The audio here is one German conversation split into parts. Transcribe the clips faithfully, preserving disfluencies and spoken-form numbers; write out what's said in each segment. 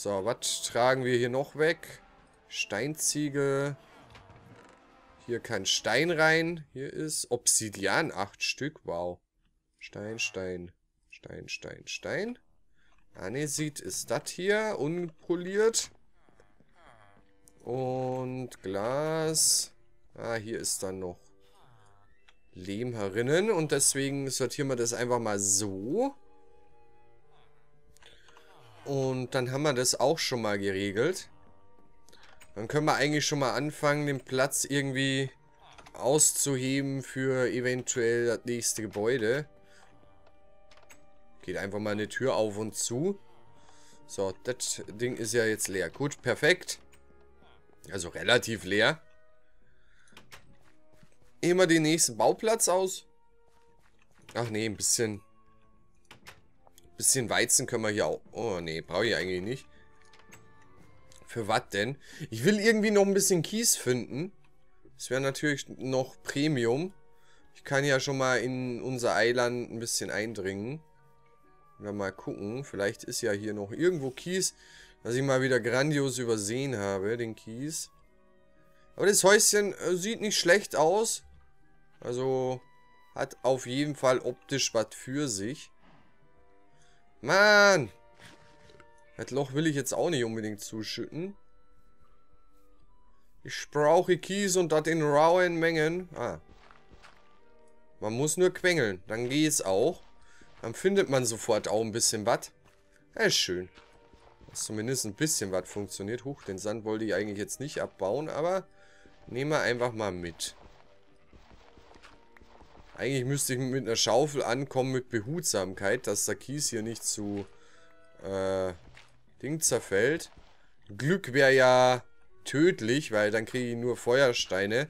So, was tragen wir hier noch weg? Steinziegel. Hier kann Stein rein. Hier ist Obsidian, acht Stück. Wow. Stein, Stein, Stein, Stein, Stein. Anesit ist das hier, unpoliert. Und Glas. Ah, hier ist dann noch Lehm herinnen. Und deswegen sortieren wir das einfach mal so. Und dann haben wir das auch schon mal geregelt. Dann können wir eigentlich schon mal anfangen, den Platz irgendwie auszuheben für eventuell das nächste Gebäude. Geht einfach mal eine Tür auf und zu. So, das Ding ist ja jetzt leer. Gut, perfekt. Also relativ leer. Immer den nächsten Bauplatz aus. Ach nee, ein bisschen... Bisschen Weizen können wir hier auch... Oh nee, brauche ich eigentlich nicht. Für was denn? Ich will irgendwie noch ein bisschen Kies finden. Das wäre natürlich noch Premium. Ich kann ja schon mal in unser Eiland ein bisschen eindringen. Wir mal gucken. Vielleicht ist ja hier noch irgendwo Kies, was ich mal wieder grandios übersehen habe, den Kies. Aber das Häuschen äh, sieht nicht schlecht aus. Also hat auf jeden Fall optisch was für sich. Mann! Das Loch will ich jetzt auch nicht unbedingt zuschütten. Ich brauche Kies und das in rauen Mengen. Ah. Man muss nur quengeln. Dann geht's auch. Dann findet man sofort auch ein bisschen was. Das ist schön. Dass zumindest ein bisschen was funktioniert. Huch, den Sand wollte ich eigentlich jetzt nicht abbauen, aber nehmen wir einfach mal mit. Eigentlich müsste ich mit einer Schaufel ankommen mit Behutsamkeit, dass der Kies hier nicht zu äh, Ding zerfällt. Glück wäre ja tödlich, weil dann kriege ich nur Feuersteine.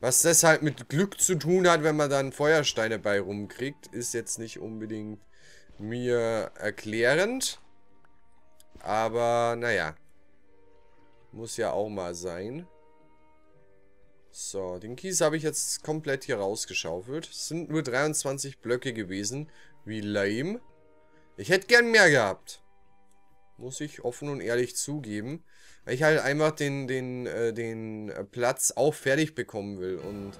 Was das halt mit Glück zu tun hat, wenn man dann Feuersteine bei rumkriegt, ist jetzt nicht unbedingt mir erklärend. Aber naja, muss ja auch mal sein. So, den Kies habe ich jetzt komplett hier rausgeschaufelt. Es sind nur dreiundzwanzig Blöcke gewesen. Wie lame. Ich hätte gern mehr gehabt. Muss ich offen und ehrlich zugeben. Weil ich halt einfach den, den, äh, den Platz auch fertig bekommen will. Und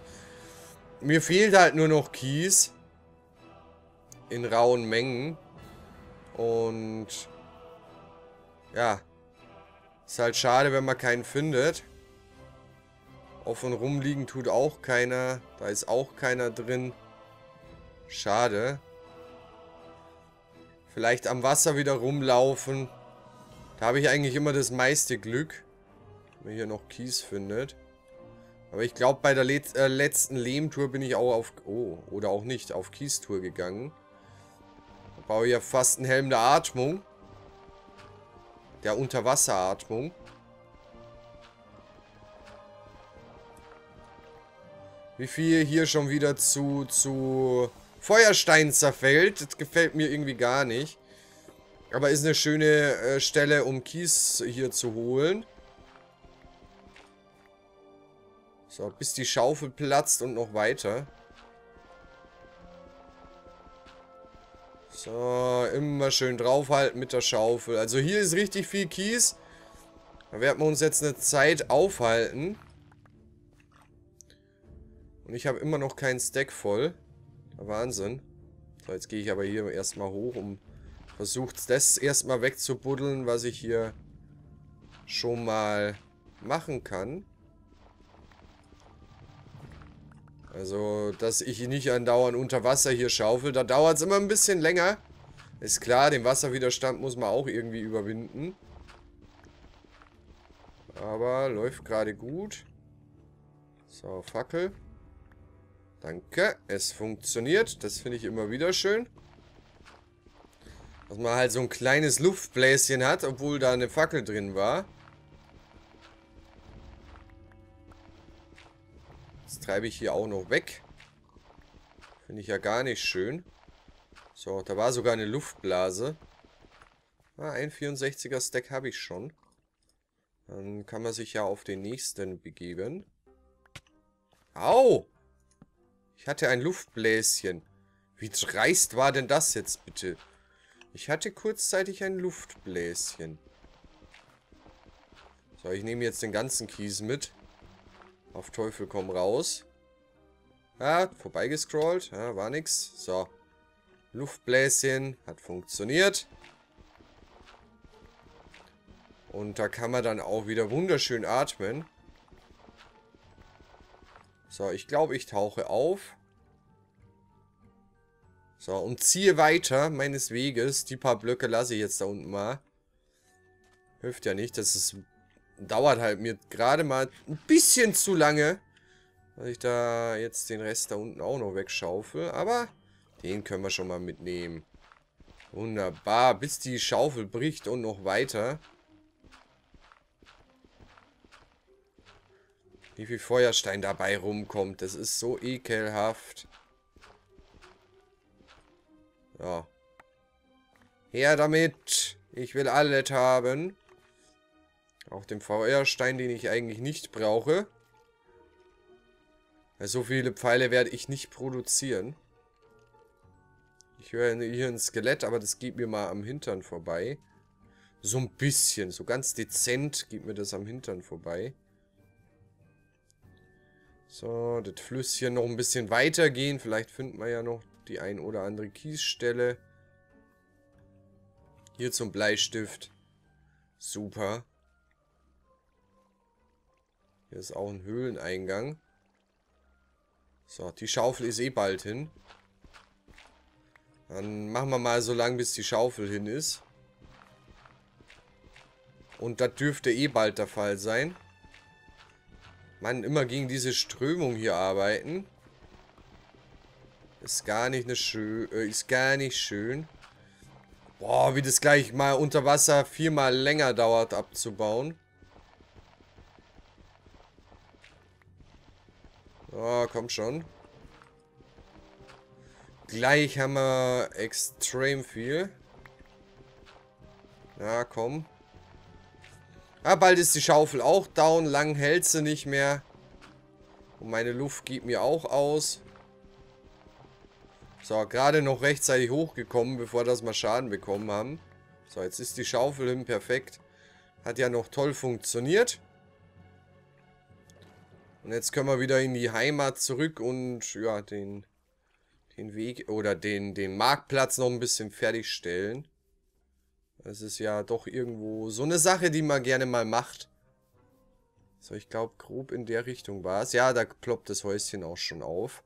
mir fehlt halt nur noch Kies. In rauen Mengen. Und ja. Ist halt schade, wenn man keinen findet. Auf und rumliegen tut auch keiner. Da ist auch keiner drin. Schade. Vielleicht am Wasser wieder rumlaufen. Da habe ich eigentlich immer das meiste Glück. Wenn man hier noch Kies findet. Aber ich glaube, bei der Let- äh, letzten Lehmtour bin ich auch auf... Oh, oder auch nicht. Auf Kiestour gegangen. Da baue ich ja fast einen Helm der Atmung. Der Unterwasseratmung. Wie viel hier schon wieder zu, zu Feuerstein zerfällt. Das gefällt mir irgendwie gar nicht. Aber ist eine schöne äh, Stelle, um Kies hier zu holen. So, bis die Schaufel platzt und noch weiter. So, immer schön draufhalten mit der Schaufel. Also hier ist richtig viel Kies. Da werden wir uns jetzt eine Zeit aufhalten. Und ich habe immer noch keinen Stack voll. Wahnsinn. So, jetzt gehe ich aber hier erstmal hoch, um versucht das erstmal wegzubuddeln, was ich hier schon mal machen kann. Also, dass ich nicht andauernd unter Wasser hier schaufel. Da dauert es immer ein bisschen länger. Ist klar, den Wasserwiderstand muss man auch irgendwie überwinden. Aber läuft gerade gut. So, Fackel. Danke, es funktioniert. Das finde ich immer wieder schön. Dass man halt so ein kleines Luftbläschen hat, obwohl da eine Fackel drin war. Das treibe ich hier auch noch weg. Finde ich ja gar nicht schön. So, da war sogar eine Luftblase. Ah, ein vierundsechziger Stack habe ich schon. Dann kann man sich ja auf den nächsten begeben. Au! Ich hatte ein Luftbläschen. Wie dreist war denn das jetzt bitte? Ich hatte kurzzeitig ein Luftbläschen. So, ich nehme jetzt den ganzen Kies mit. Auf Teufel komm raus. Ah, vorbeigescrollt. Ah, war nix. So. Luftbläschen. Hat funktioniert. Und da kann man dann auch wieder wunderschön atmen. So, ich glaube, ich tauche auf. So, und ziehe weiter meines Weges. Die paar Blöcke lasse ich jetzt da unten mal. Hilft ja nicht, das ist, dauert halt mir gerade mal ein bisschen zu lange, dass ich da jetzt den Rest da unten auch noch wegschaufel. Aber den können wir schon mal mitnehmen. Wunderbar, bis die Schaufel bricht und noch weiter. Wie viel Feuerstein dabei rumkommt, das ist so ekelhaft. Ja. Her damit, ich will alles haben. Auch den V R-Stein, den ich eigentlich nicht brauche. So viele Pfeile werde ich nicht produzieren. Ich höre hier ein Skelett, aber das geht mir mal am Hintern vorbei. So ein bisschen, so ganz dezent geht mir das am Hintern vorbei. So, das Flüsschen noch ein bisschen weiter gehen. Vielleicht finden wir ja noch die ein oder andere Kiesstelle. Hier zum Bleistift. Super. Hier ist auch ein Höhleneingang. So, die Schaufel ist eh bald hin. Dann machen wir mal so lang, bis die Schaufel hin ist. Und das dürfte eh bald der Fall sein. Mann, immer gegen diese Strömung hier arbeiten. Ist gar nicht eine schön, äh, ist gar nicht schön. Boah, wie das gleich mal unter Wasser viermal länger dauert abzubauen. Oh, komm schon. Gleich haben wir extrem viel. Na, komm. Ah, bald ist die Schaufel auch down. Lang hält sie nicht mehr. Und meine Luft geht mir auch aus. So, gerade noch rechtzeitig hochgekommen, bevor das mal Schaden bekommen haben. So, jetzt ist die Schaufel hin. Perfekt. Hat ja noch toll funktioniert. Und jetzt können wir wieder in die Heimat zurück und ja, den, den Weg oder den, den Marktplatz noch ein bisschen fertigstellen. Das ist ja doch irgendwo so eine Sache, die man gerne mal macht. So, ich glaube, grob in der Richtung war es. Ja, da ploppt das Häuschen auch schon auf.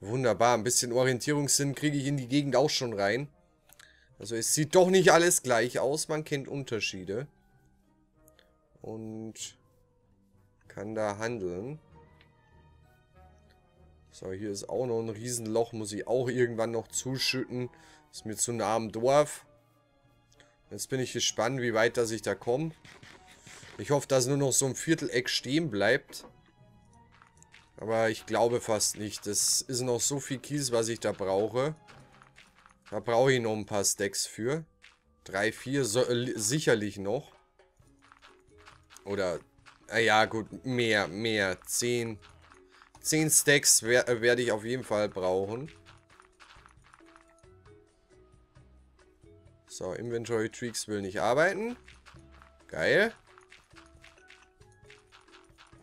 Wunderbar, ein bisschen Orientierungssinn kriege ich in die Gegend auch schon rein. Also es sieht doch nicht alles gleich aus, man kennt Unterschiede. Und kann da handeln. So, hier ist auch noch ein Riesenloch. Muss ich auch irgendwann noch zuschütten. Ist mir zu nah am Dorf. Jetzt bin ich gespannt, wie weit dass ich da komme. Ich hoffe, dass nur noch so ein Vierteleck stehen bleibt. Aber ich glaube fast nicht. Das ist noch so viel Kies, was ich da brauche. Da brauche ich noch ein paar Stacks für. Drei, vier so, äh, sicherlich noch. Oder... Ja gut, mehr, mehr. Zehn. Zehn Stacks wer, werde ich auf jeden Fall brauchen. So, Inventory Tweaks will nicht arbeiten. Geil.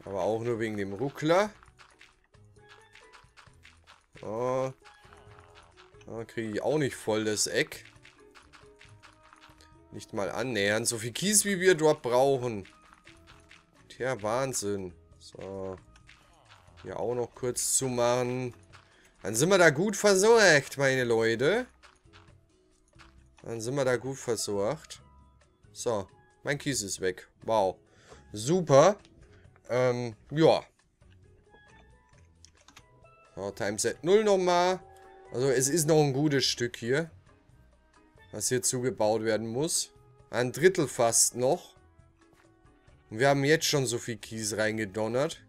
Aber auch nur wegen dem Ruckler. Oh. Da kriege ich auch nicht voll das Eck. Nicht mal annähernd. So viel Kies, wie wir dort brauchen. Ja, Wahnsinn. So. Hier auch noch kurz zu machen. Dann sind wir da gut versorgt, meine Leute. Dann sind wir da gut versorgt. So. Mein Kies ist weg. Wow. Super. Ähm, ja. So, Timeset null nochmal. Also, es ist noch ein gutes Stück hier. Was hier zugebaut werden muss. Ein Drittel fast noch. Wir haben jetzt schon so viel Kies reingedonnert.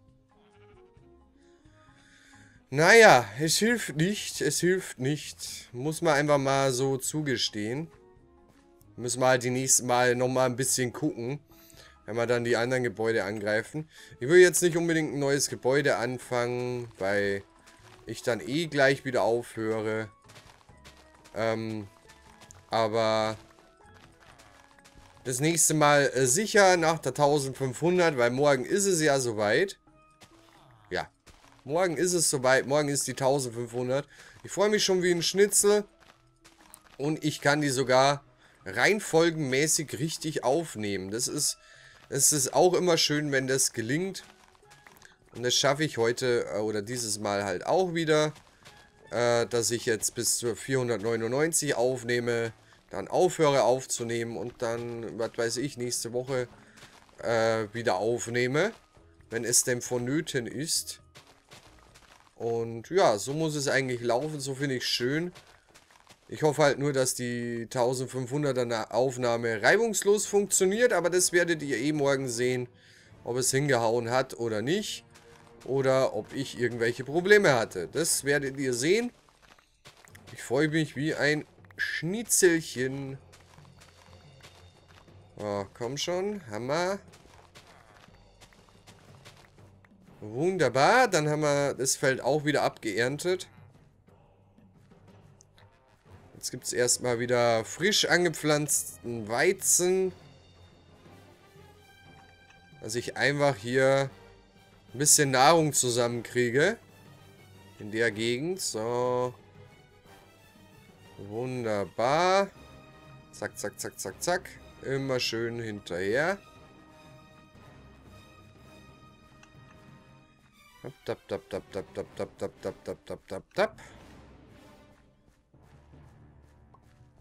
Naja, es hilft nicht. Es hilft nicht. Muss man einfach mal so zugestehen. Müssen wir halt die nächsten Mal nochmal ein bisschen gucken. Wenn wir dann die anderen Gebäude angreifen. Ich will jetzt nicht unbedingt ein neues Gebäude anfangen, weil ich dann eh gleich wieder aufhöre. Ähm, aber... das nächste Mal äh, sicher nach der eintausendfünfhundert, weil morgen ist es ja soweit. Ja, morgen ist es soweit, morgen ist die eintausendfünfhundert. Ich freue mich schon wie ein Schnitzel und ich kann die sogar rein folgenmäßig richtig aufnehmen. Das ist, das ist auch immer schön, wenn das gelingt. Und das schaffe ich heute äh, oder dieses Mal halt auch wieder, äh, dass ich jetzt bis zur vierhundertneunundneunzig aufnehme, dann aufhöre aufzunehmen und dann, was weiß ich, nächste Woche äh, wieder aufnehme, wenn es denn vonnöten ist. Und ja, so muss es eigentlich laufen, so finde ich schön. Ich hoffe halt nur, dass die eintausendfünfhunderter Aufnahme reibungslos funktioniert, aber das werdet ihr eh morgen sehen, ob es hingehauen hat oder nicht. Oder ob ich irgendwelche Probleme hatte. Das werdet ihr sehen. Ich freue mich wie ein Schnitzelchen. Oh, komm schon. Hammer. Wunderbar. Dann haben wir das Feld auch wieder abgeerntet. Jetzt gibt es erstmal wieder frisch angepflanzten Weizen. Dass ich einfach hier ein bisschen Nahrung zusammenkriege. In der Gegend. So. Wunderbar. Zack, zack, zack, zack, zack. Immer schön hinterher. Tap, tap, tap, tap, tap, tap, tap, tap, tap, tap, tap, tap.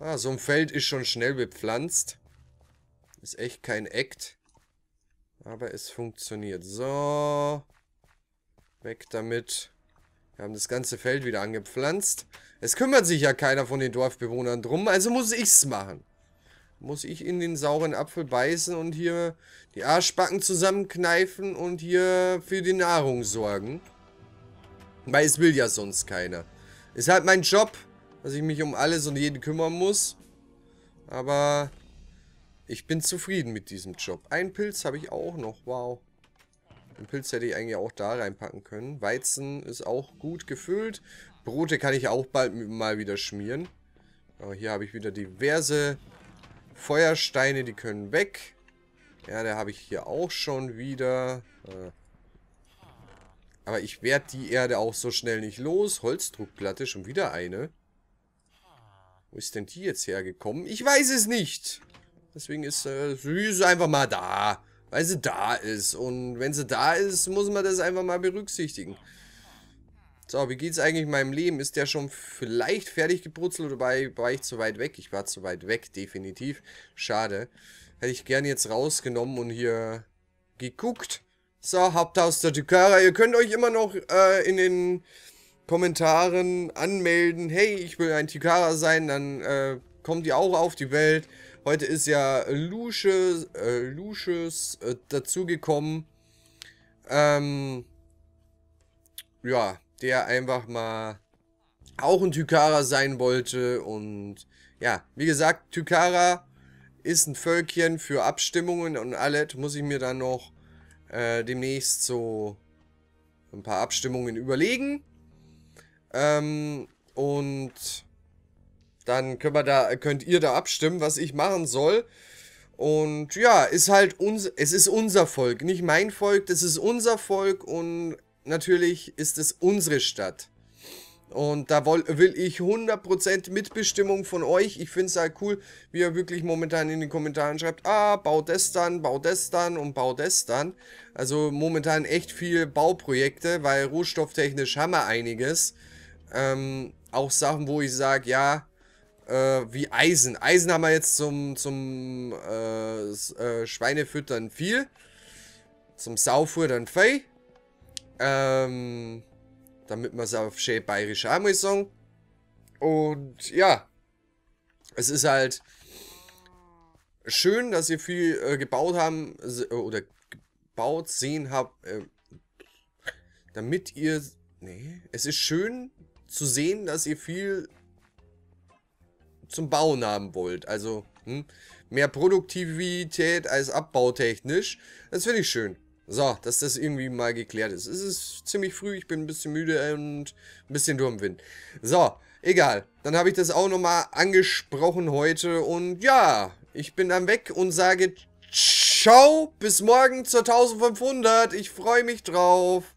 Ah, so ein Feld ist schon schnell bepflanzt. Ist echt kein Act. Aber es funktioniert. So. Weg damit. Wir haben das ganze Feld wieder angepflanzt. Es kümmert sich ja keiner von den Dorfbewohnern drum. Also muss ich's machen. Muss ich in den sauren Apfel beißen und hier die Arschbacken zusammenkneifen und hier für die Nahrung sorgen. Weil es will ja sonst keiner. Ist halt mein Job, dass ich mich um alles und jeden kümmern muss. Aber ich bin zufrieden mit diesem Job. Einen Pilz habe ich auch noch. Wow. Den Pilz hätte ich eigentlich auch da reinpacken können. Weizen ist auch gut gefüllt. Brote kann ich auch bald mal wieder schmieren. Aber hier habe ich wieder diverse Feuersteine. Die können weg. Ja, da habe ich hier auch schon wieder. Aber ich werde die Erde auch so schnell nicht los. Holzdruckplatte, schon wieder eine. Wo ist denn die jetzt hergekommen? Ich weiß es nicht. Deswegen ist äh, sie ist einfach mal da, weil sie da ist. Und wenn sie da ist, muss man das einfach mal berücksichtigen. So, wie geht's eigentlich meinem Leben? Ist der schon vielleicht fertig gebrutzelt oder war ich zu weit weg? Ich war zu weit weg, definitiv. Schade. Hätte ich gerne jetzt rausgenommen und hier geguckt. So, Haupthaus der Tykara. Ihr könnt euch immer noch äh, in den Kommentaren anmelden. Hey, ich will ein Tykara sein, dann äh, kommt ihr auch auf die Welt. Heute ist ja Lucius, äh, Lucius äh, dazugekommen. Ähm, ja, der einfach mal auch ein Tykara sein wollte. Und ja, wie gesagt, Tykara ist ein Völkchen für Abstimmungen und alles. Muss ich mir dann noch äh, demnächst so ein paar Abstimmungen überlegen. Ähm, und... Dann können wir da, könnt ihr da abstimmen, was ich machen soll. Und ja, ist halt uns, es ist unser Volk, nicht mein Volk, das ist unser Volk und natürlich ist es unsere Stadt. Und da woll, will ich hundert Prozent Mitbestimmung von euch. Ich finde es halt cool, wie ihr wirklich momentan in den Kommentaren schreibt, ah, bau das dann, bau das dann und bau das dann. Also momentan echt viel Bauprojekte, weil rohstofftechnisch haben wir einiges. Ähm, auch Sachen, wo ich sage, ja, Äh, wie Eisen. Eisen haben wir jetzt zum, zum äh, äh, Schweinefüttern viel. Zum Saufuttern viel. Ähm, damit wir es auf schön bayerisch einmal sagen. Und ja, es ist halt schön, dass ihr viel äh, gebaut haben oder gebaut sehen habt. Äh, damit ihr... Nee, es ist schön zu sehen, dass ihr viel zum Bauen haben wollt. Also hm, mehr Produktivität als abbautechnisch. Das finde ich schön. So, dass das irgendwie mal geklärt ist. Es ist ziemlich früh, ich bin ein bisschen müde und ein bisschen Durmwind. So, egal. Dann habe ich das auch nochmal angesprochen heute und ja, Ich bin dann weg und sage ciao, bis morgen zur eintausendfünfhundert. Ich freue mich drauf.